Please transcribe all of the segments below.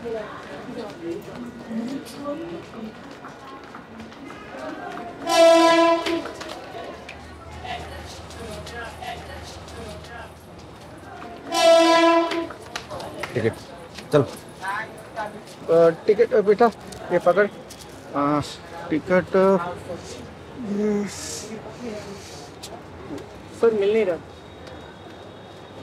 Ticket चलो ticket बेटा ये पकड़ टिकट सर मिल नहीं रहा।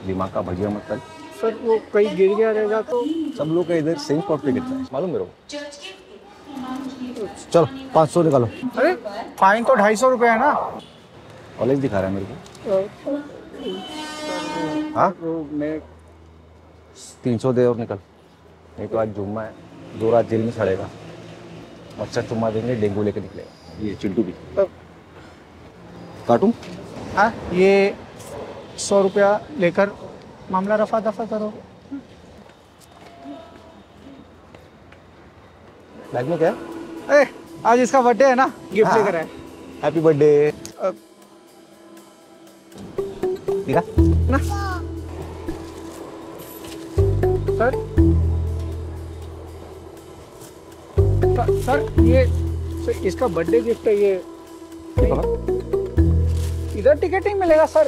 दिमाग का भजिया मत कर सर, वो कहीं गिर गया रहेगा तो सब लोग इधर सेम स्पॉट पे गिरता है मालूम मेरे को। चलो 500 निकालो। अरे फाइन तो 250 रुपये है ना। कॉलेज दिखा रहा है मेरे को। हाँ मैं 300 दे और निकल, नहीं तो आज जुम्मा है 2 रात जेल में सड़ेगा। मच्छर चुम्मा देंगे, डेंगू लेकर निकलेगा। ये चिंटू भी काटूं? हाँ ये 100 रुपया लेकर मामला रफा दफा करो। बैग में क्या? ए, आज इसका बर्थडे है ना, गिफ्ट लेकर आए। Happy birthday. देखा ना सर, सर इसका बर्थडे गिफ्ट है ये। इधर टिकट नहीं मिलेगा सर,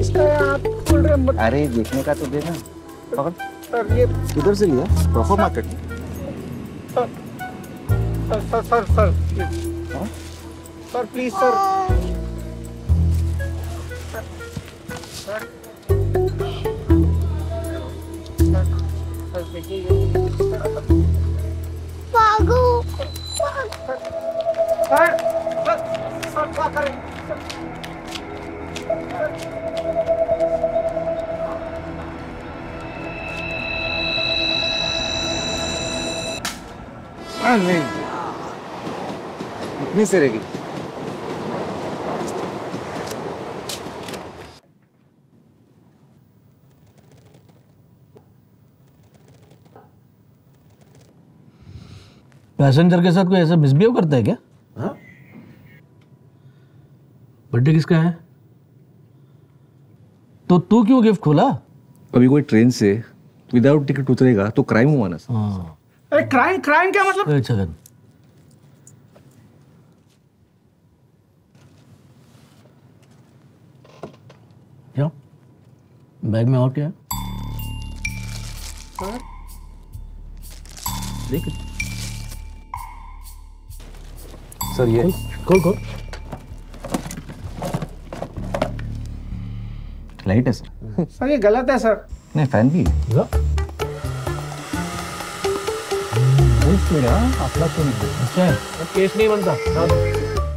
इसका आप बोल रहे हैं। अरे देखने का तो देना। सर ये इधर से लिया प्रॉपर मार्केट में। Sir sir sir sir sir please sir sir sir देखिए पागल सर सर क्या करें नहीं इतनी से रहेगी। पैसेंजर के साथ कोई ऐसा मिसबिहेव करता है क्या? हाँ? बर्थडे किसका है? तो तू क्यों गिफ्ट खोला? अभी कोई ट्रेन से विदाउट टिकट उतरेगा तो क्राइम हुआ ना सर। अरे क्राइम क्राइम क्या मतलब? अच्छा कर। क्या? बैग में और क्या है? सर? देख सर ये खोल लाइट है सर। सर ये गलत है सर। नहीं फैन भी है। अपना तो नहीं बनता।